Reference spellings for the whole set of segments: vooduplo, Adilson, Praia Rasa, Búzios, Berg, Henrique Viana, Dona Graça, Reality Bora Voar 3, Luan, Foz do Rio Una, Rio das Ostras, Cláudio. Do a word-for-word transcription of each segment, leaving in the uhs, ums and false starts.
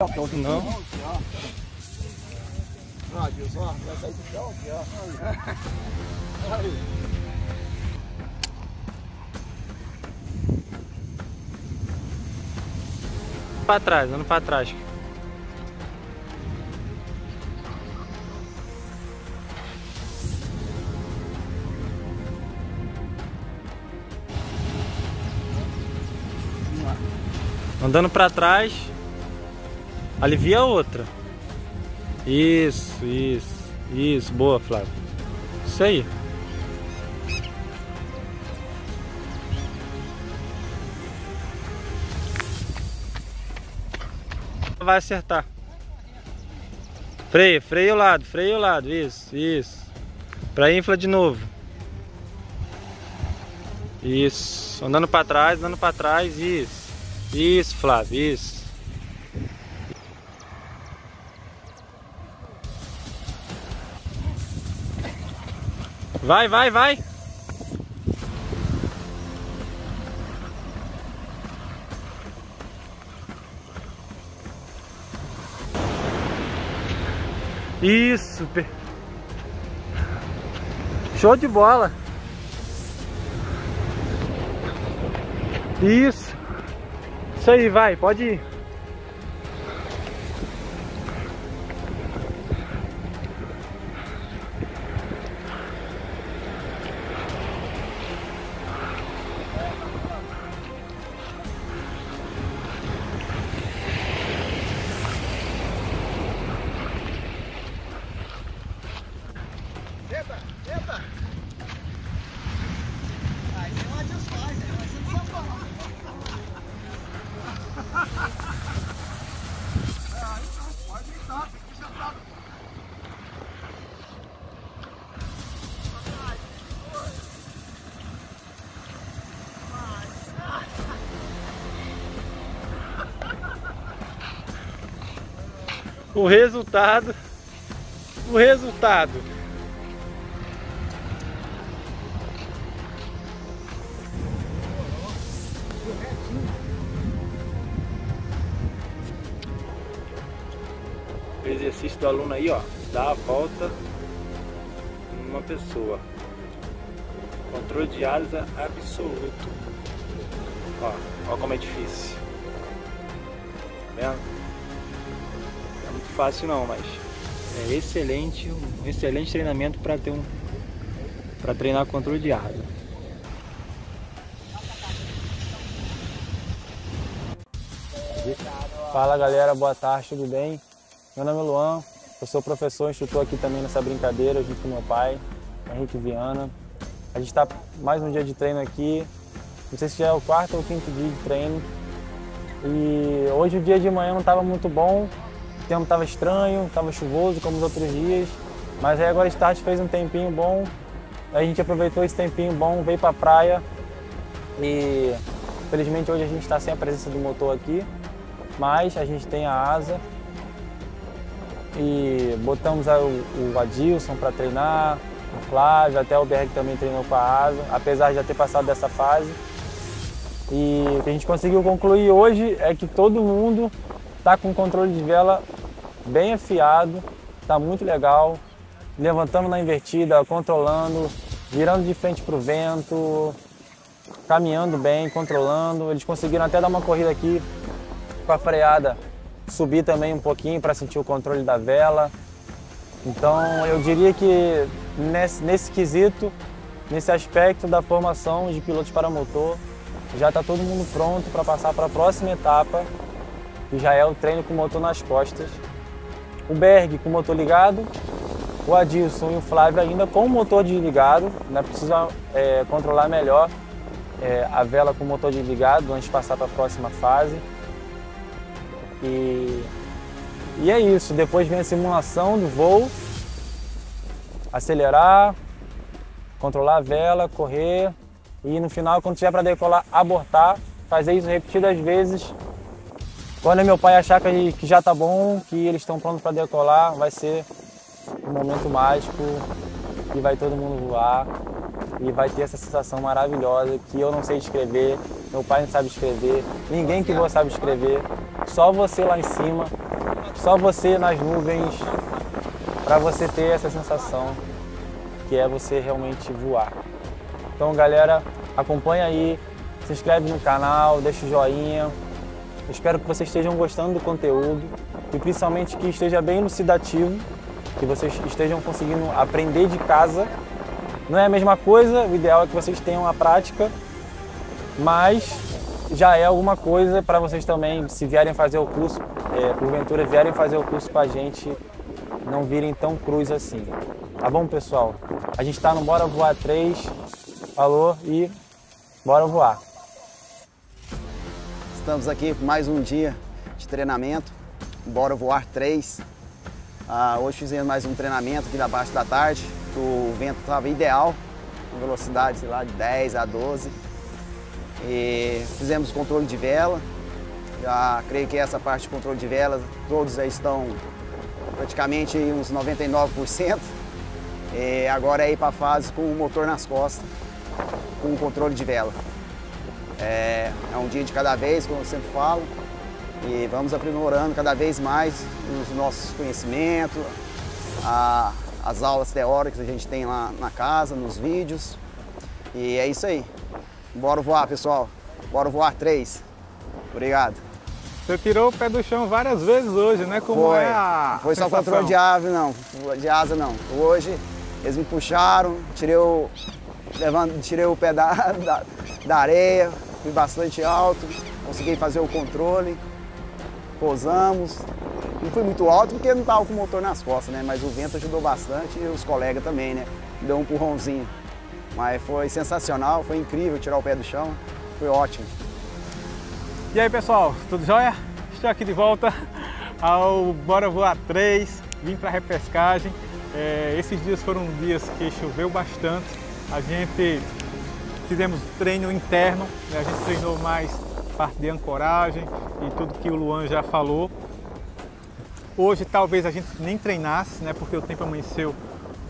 Não. Ah, Adilson, ó, vai sair do chão aqui, ó. Aí. Pra trás, vamos pra trás. Andando pra trás. Alivia a outra. Isso, isso, isso. Boa, Flávio. Isso aí. Vai acertar. Freia, freia o lado, freia o lado. Isso, isso. Pra infla de novo. Isso. Andando pra trás, andando pra trás. Isso, isso, Flávio. Isso. Vai, vai, vai! Isso! Show de bola! Isso! Isso aí, vai, pode ir! O resultado, o resultado. O exercício do aluno aí, ó, dá a volta numa pessoa. Controle de asa absoluto. Ó, ó como é difícil. Tá vendo? Fácil não, mas é excelente, um excelente treinamento para ter um para treinar controle de asa. Fala galera, boa tarde, tudo bem? Meu nome é Luan, eu sou professor, instrutor aqui também nessa brincadeira junto com meu pai, Henrique Viana. A gente está mais um dia de treino aqui, não sei se já é o quarto ou o quinto dia de treino. E hoje o dia de manhã não estava muito bom. O tempo estava estranho, estava chuvoso como os outros dias, mas aí agora de tarde fez um tempinho bom, a gente aproveitou esse tempinho bom, veio para a praia e felizmente hoje a gente está sem a presença do motor aqui, mas a gente tem a asa e botamos o, o Adilson para treinar, o Cláudio, até o Berg também treinou com a asa, apesar de já ter passado dessa fase. E o que a gente conseguiu concluir hoje é que todo mundo tá com o controle de vela bem afiado, tá muito legal, levantando na invertida, controlando, virando de frente pro vento, caminhando bem, controlando. Eles conseguiram até dar uma corrida aqui com a freada, subir também um pouquinho para sentir o controle da vela. Então eu diria que nesse, nesse quesito, nesse aspecto da formação de pilotos para motor, já tá todo mundo pronto para passar para a próxima etapa, que já é o treino com o motor nas costas. O Berg com o motor ligado, o Adilson e o Flávio ainda com o motor desligado, ainda precisa é, controlar melhor é, a vela com o motor desligado antes de passar para a próxima fase. E, e é isso, depois vem a simulação do voo, acelerar, controlar a vela, correr e no final, quando tiver para decolar, abortar, fazer isso repetidas vezes. Quando meu pai achar que já tá bom, que eles estão prontos para decolar, vai ser um momento mágico e vai todo mundo voar e vai ter essa sensação maravilhosa que eu não sei descrever, meu pai não sabe descrever, ninguém que voa sabe descrever, só você lá em cima só você nas nuvens, para você ter essa sensação que é você realmente voar. Então, galera, acompanha aí, se inscreve no canal, deixa o joinha. Eu espero que vocês estejam gostando do conteúdo e principalmente que esteja bem elucidativo, que vocês estejam conseguindo aprender de casa. Não é a mesma coisa, o ideal é que vocês tenham a prática, mas já é alguma coisa para vocês também, se vierem fazer o curso, é, porventura vierem fazer o curso com a gente, não virem tão cruz assim. Tá bom, pessoal? A gente tá no Bora Voar três, falou e bora voar! Estamos aqui por mais um dia de treinamento, Bora Voar três. Ah, hoje fizemos mais um treinamento aqui na parte da tarde, o vento estava ideal, com velocidade sei lá, de dez a doze. E fizemos controle de vela, já creio que essa parte de controle de vela, todos já estão praticamente uns noventa e nove por cento. E agora é ir para a fase com o motor nas costas, com o controle de vela. É, é um dia de cada vez, como eu sempre falo, e vamos aprimorando cada vez mais os nossos conhecimentos, a, as aulas teóricas que a gente tem lá na casa, nos vídeos, e é isso aí. Bora voar, pessoal. Bora voar três. Obrigado. Você tirou o pé do chão várias vezes hoje, né? Como foi, é a Não foi só sensação. Controle de ave, não. De asa, não. Hoje, eles me puxaram, tirei o, levando, tirei o pé da, da, da areia, fui bastante alto, consegui fazer o controle, pousamos. Não fui muito alto porque não estava com o motor nas costas, né? Mas o vento ajudou bastante e os colegas também, né? Deu um empurrãozinho. Mas foi sensacional, foi incrível tirar o pé do chão, foi ótimo. E aí, pessoal, tudo jóia? Estou aqui de volta ao Bora Voar três, vim para a repescagem. É, esses dias foram dias que choveu bastante, a gente fizemos treino interno, né? A gente treinou mais parte de ancoragem e tudo que o Luan já falou. Hoje talvez a gente nem treinasse, né? Porque o tempo amanheceu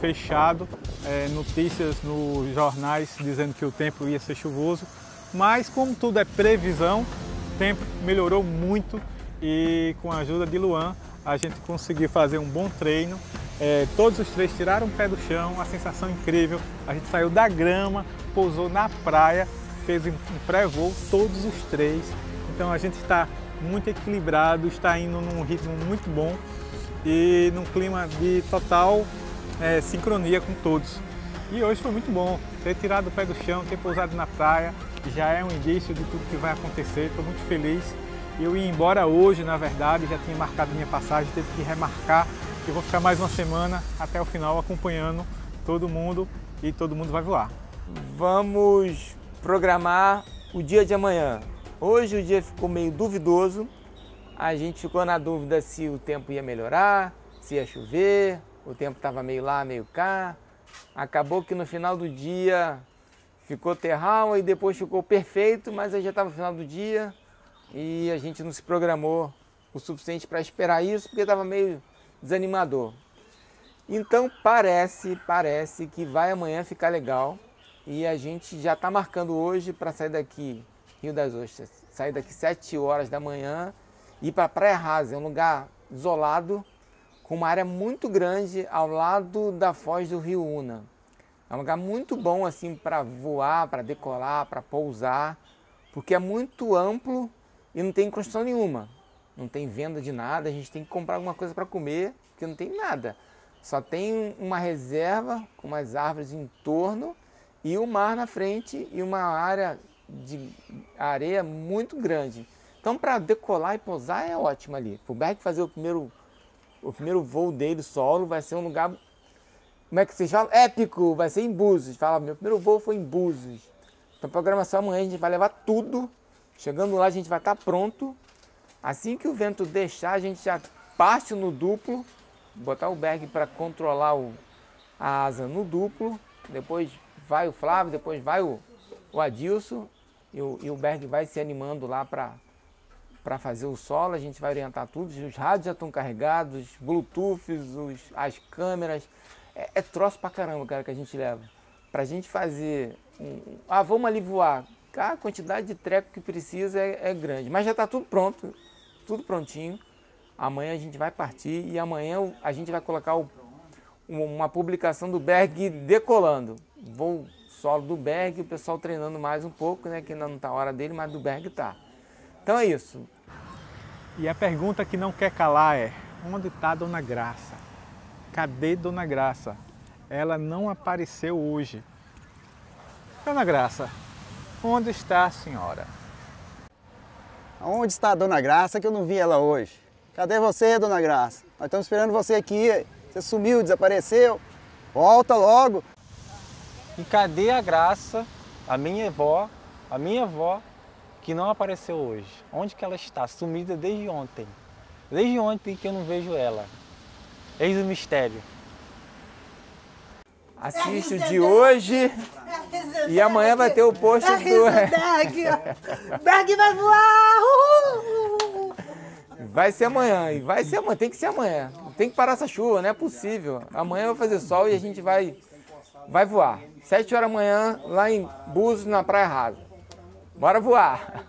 fechado, é, notícias nos jornais dizendo que o tempo ia ser chuvoso, mas como tudo é previsão, o tempo melhorou muito e com a ajuda de Luan a gente conseguiu fazer um bom treino. É, todos os três tiraram o pé do chão, uma sensação incrível, a gente saiu da grama, pousou na praia, fez um pré-voo, todos os três, então a gente está muito equilibrado, está indo num ritmo muito bom e num clima de total É, sincronia com todos. E hoje foi muito bom ter tirado o pé do chão, ter pousado na praia, já é um indício de tudo que vai acontecer. Estou muito feliz. Eu ia embora hoje, na verdade, já tinha marcado minha passagem, teve que remarcar. Eu vou ficar mais uma semana até o final acompanhando todo mundo e todo mundo vai voar. Vamos programar o dia de amanhã. Hoje o dia ficou meio duvidoso, a gente ficou na dúvida se o tempo ia melhorar, se ia chover. O tempo estava meio lá, meio cá, acabou que no final do dia ficou terral e depois ficou perfeito, mas aí já estava no final do dia e a gente não se programou o suficiente para esperar isso, porque estava meio desanimador. Então parece, parece que vai amanhã ficar legal e a gente já está marcando hoje para sair daqui, Rio das Ostras, sair daqui sete horas da manhã e ir para a Praia Rasa, é um lugar isolado, com uma área muito grande ao lado da Foz do Rio Una. É um lugar muito bom assim para voar, para decolar, para pousar, porque é muito amplo e não tem construção nenhuma. Não tem venda de nada, a gente tem que comprar alguma coisa para comer, porque não tem nada. Só tem uma reserva com umas árvores em torno e o mar na frente e uma área de areia muito grande. Então para decolar e pousar é ótimo ali. Pro Berg fazer o primeiro O primeiro voo dele, solo, vai ser um lugar, como é que vocês falam? Épico, vai ser em Búzios. Fala, meu primeiro voo foi em Búzios. Então a programação amanhã a gente vai levar tudo. Chegando lá a gente vai estar pronto. Assim que o vento deixar, a gente já parte no duplo. Botar o Berg para controlar o, a asa no duplo. Depois vai o Flávio, depois vai o, o Adilson. E o, e o Berg vai se animando lá para... para fazer o solo, a gente vai orientar tudo, os rádios já estão carregados, os bluetooths, os, as câmeras, é, é troço pra caramba, cara, que a gente leva. Pra gente fazer, um, ah, vamos ali voar, cara, a quantidade de treco que precisa é, é grande, mas já tá tudo pronto, tudo prontinho, Amanhã a gente vai partir e amanhã a gente vai colocar o, uma publicação do Berg decolando. Voo solo do Berg, o pessoal treinando mais um pouco, né? Que ainda não está a hora dele, mas do Berg tá. Então é isso. E a pergunta que não quer calar é: onde está Dona Graça? Cadê Dona Graça? Ela não apareceu hoje. Dona Graça, onde está a senhora? Onde está a Dona Graça que eu não vi ela hoje? Cadê você, Dona Graça? Nós estamos esperando você aqui. Você sumiu, desapareceu. Volta logo. E cadê a Graça, a minha avó, a minha avó, que não apareceu hoje? Onde que ela está? Sumida desde ontem. Desde ontem que eu não vejo ela. Eis o mistério. Assiste o de hoje e amanhã vai ter o post do... Berg vai voar! Uhul. Vai ser amanhã, e vai ser amanhã, tem que ser amanhã. Tem que parar essa chuva, não é possível. Amanhã vai fazer sol e a gente vai, vai voar. Sete horas da manhã, lá em Búzios, na Praia Rasa. Bora voar!